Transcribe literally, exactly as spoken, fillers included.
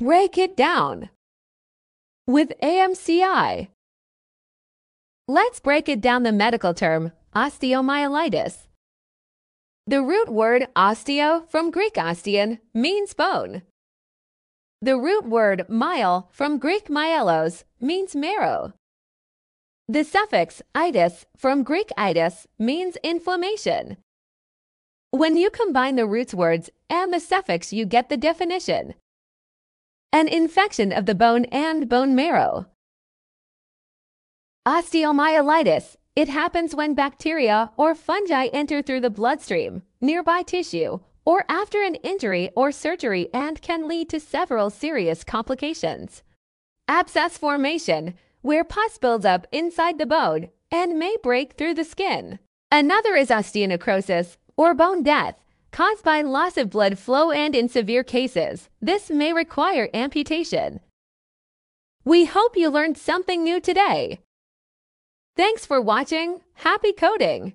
Break it down with A M C I. Let's break it down the medical term, osteomyelitis. The root word osteo from Greek osteon means bone. The root word myel from Greek myelos means marrow. The suffix itis from Greek itis means inflammation. When you combine the root words and the suffix, you get the definition: an infection of the bone and bone marrow. Osteomyelitis. It happens when bacteria or fungi enter through the bloodstream, nearby tissue, or after an injury or surgery, and can lead to several serious complications. Abscess formation, where pus builds up inside the bone and may break through the skin. Another is osteonecrosis, or bone death, caused by loss of blood flow, and in severe cases, this may require amputation. We hope you learned something new today. Thanks for watching. Happy coding!